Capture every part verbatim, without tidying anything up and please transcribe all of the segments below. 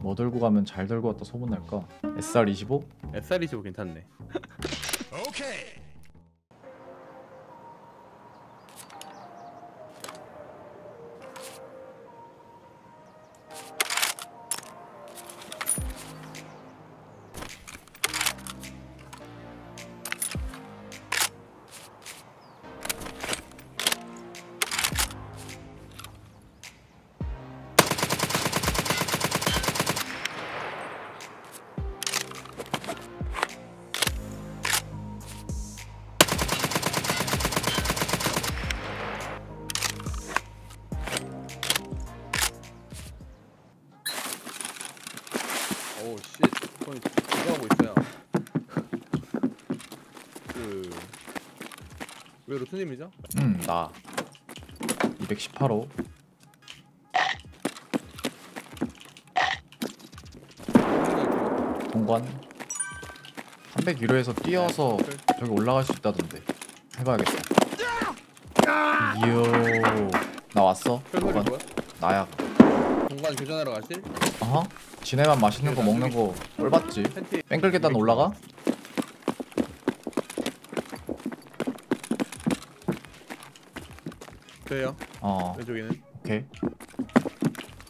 뭐 들고 가면 잘 들고 왔다 소문날까? 에스알 이십오? 에스알 이십오 괜찮네. 오케이. 오우 씨, 거의 들어가고 있어요. 그... 왜 로스님이죠? 음, 나 이백십팔 호 동관 삼백일 호에서 뛰어서 저기 올라갈 수 있다던데 해봐야겠어. 이요 나 왔어? 동관 나야. 동관 교전하러 가실? 어허? 지네만 맛있는 거 먹는 거 꼴봤지? 뺑글 계단 올라가? 저요? 어 왼쪽에는? 오케이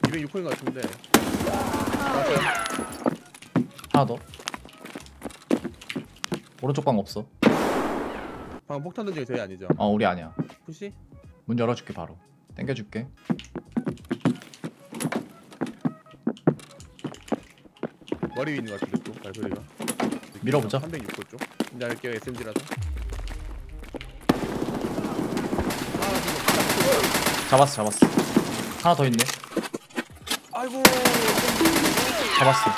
이백육 호인 것 같은데 하나 더 오른쪽 방 없어. 방금 폭탄 던지기 저희 아니죠? 어 우리 아니야. 푸시? 문 열어줄게. 바로 땡겨줄게. 머리 위에 있는 것 같은데 또 발소리가. 밀어보자. 삼백육 호 쪽. 근데 할게요 에스엠지라서. 잡았어 잡았어. 하나 더 있네. 아이고. 잡았어.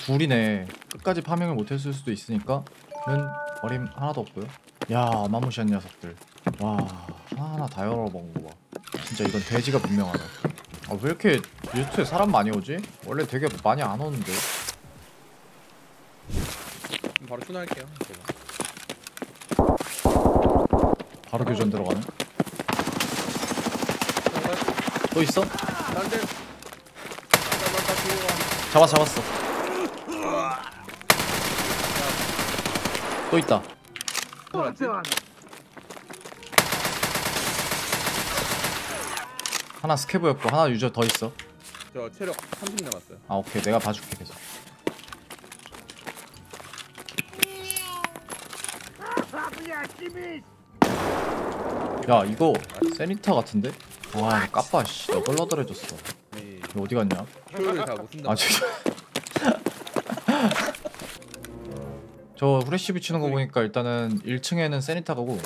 둘이네. 끝까지 파밍을 못했을 수도 있으니까는 어림 하나도 없고요. 야 마무시한 녀석들. 와 하나하나 다 열어먹은 거 봐. 진짜 이건 돼지가 분명하네. 아 왜 이렇게 유튜브에 사람 많이 오지? 원래 되게 많이 안 오는데. 바로 순화할게요. 바로 교전 들어가네. 또 있어? 잡아 잡았어. 또 있다. 하나 스캐브였고 하나 유저 더 있어. 저 체력 삼십 남았어요. 아 오케이 내가 봐줄게 계속. 야 이거 세니터 같은데? 와 까빠 씨 나 덜러덜해졌어. 이거 어디 갔냐? 아 진짜 저 후레쉬 비치는 거 보니까 일단은 일 층에는 세니터 가고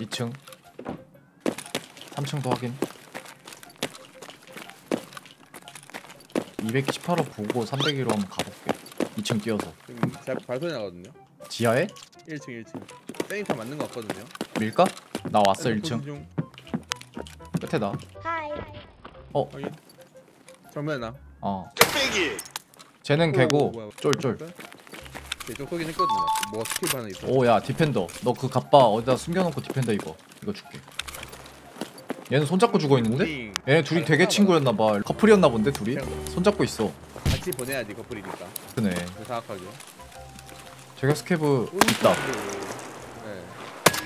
이 층 삼 층도 확인. 이백십팔 호 보고 삼백일 호 한번 가볼게. 이 층 뛰어서 지금 제가 발소리 나거든요? 지하에? 일 층 일 층 세니터 맞는 거 같거든요? 밀까? 나 왔어. 일 층 중... 끝에 나 하이. 어? 정면에 나 어 쟤는 개고 쫄쫄 쫄쏘긴 했거든요. 뭐 스킬 하나 있어. 오 야 디펜더 너 그 갑바 어디다 숨겨놓고 디펜더 입어. 이거 줄게. 얘는 손잡고 죽어있는데? 얘네 둘이 되게 친구였나봐. 커플이었나본데 둘이? 손잡고 있어. 같이 보내야지 커플이니까. 그네 사악하게 제가 스캐브 있다. 네.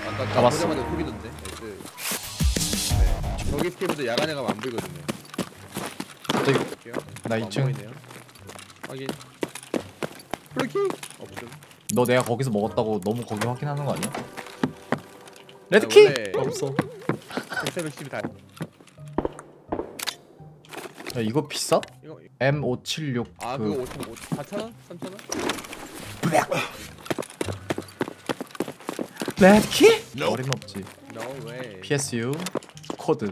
아까 잡았어. 보자마자 네. 저기 스캐브도 야간에 가면 안 보이거든요. 갑자기 나 이 층 확인. 플래킹? 없음. 너 내가 거기서 먹었다고 너무 거기 확인하는 거 아니야? 레드킹! 없어. 백십이 다. 야 이거 비싸? 이거, 이거. 엠 오백칠십육 아 그... 그거 오천 원? 사천 원? 삼천 원? 레드키? 어림없지. No way. 피에스유 코드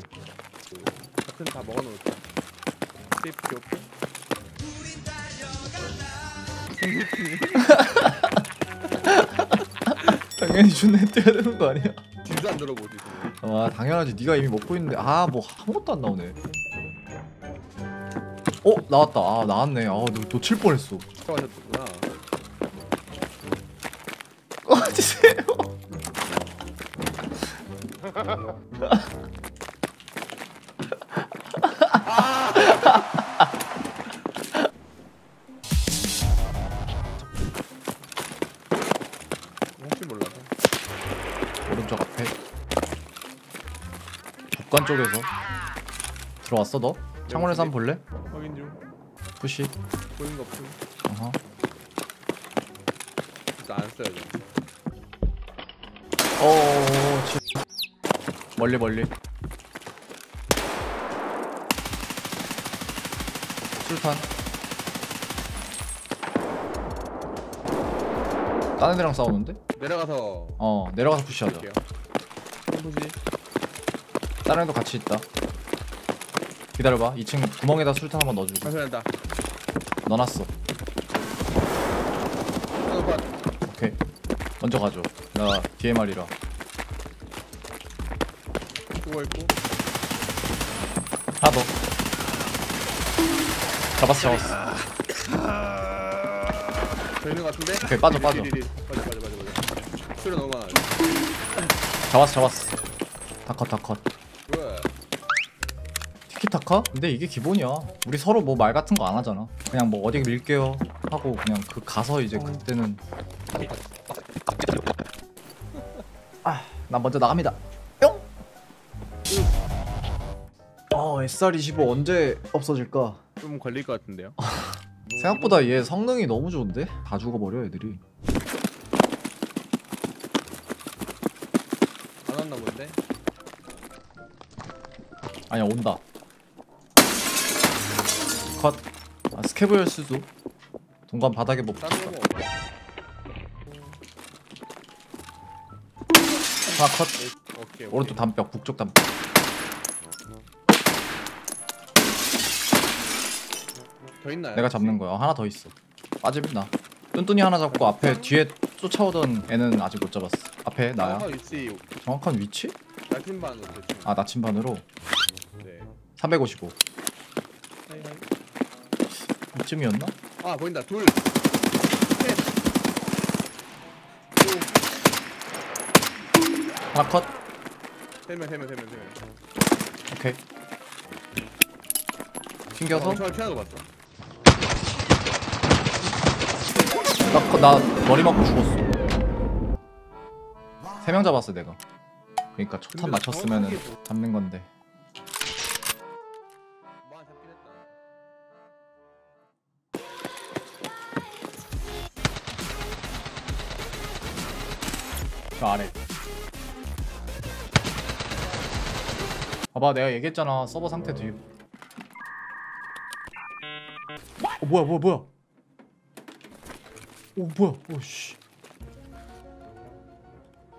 같은 다 먹어놓을게. 테이프 오픈. 당연히 준네 뛰어야 되는 거 아니야? 진짜 안 들어보지. 와 당연하지. 네가 이미 먹고 있는데 아 뭐 아무것도 안 나오네. 어? 나왔다. 아 나왔네. 아 놓칠 뻔했어. 수고하셨구나. 꺼지세요. 아 계단 쪽에서 들어왔어 너? 창원에서 한번 볼래? 확인 중. 푸시. 보이는 거 없음. 어허. 진짜 안 써요. 어어. 멀리 멀리. 술탄. 다른 애랑 싸우는데? 내려가서. 어 내려가서 푸시하자. 푸시. 다른 애도 같이 있다. 기다려봐. 이 층 구멍에다 술탄 한번 넣어주고. 잠시만다. 넣어놨어. 오케이. 먼저 가줘. 나 디엠알이라. 누가 있고? 하나 더. 잡았어 잡았어. 저 있는 것 같은데? 오케이 빠져 빠져. 빠져 빠져 빠져. 술이 너무 많아. 잡았어 잡았어. 다 컷 다 컷. 티키타카? 근데 이게 기본이야. 우리 서로 뭐 말 같은 거 안 하잖아. 그냥 뭐 어디 밀게요 하고 그냥 그 가서 이제 그때는 아, 나 먼저 나갑니다. 뿅! 어, 에스알 이십오 언제 없어질까? 좀 걸릴 것 같은데요? 생각보다 얘 성능이 너무 좋은데? 다 죽어버려 애들이. 안 왔나 본데? 아니야 온다. 컷. 아, 스케브열 수도. 동간 바닥에 못 붙었다. 아, 컷. 오케이, 오케이. 오른쪽 담벽, 북쪽 담벽. 더 있나요? 내가 잡는 거야. 하나 더 있어. 빠집니다. 뚠뚠이 하나 잡고 앞에 뒤에 쫓아오던 애는 아직 못 잡았어. 앞에 나야. 정확한 위치? 나침반으로. 아 나침반으로. 네. 삼백오십오. 이쯤이었나? 아 보인다. 둘 셋. 하나 컷. 세면 세면 세면 세면. 오케이. 튕겨서. 어, 저 피하는 거 봤어. 나, 나 머리 맞고 죽었어. 세 명 잡았어 내가. 그러니까 초탄 맞췄으면은 잡는 건데. 저 아래. 봐봐 내가 얘기했잖아 서버 상태 뒤. 어 뭐야 뭐야 뭐야. 오 뭐야 오씨.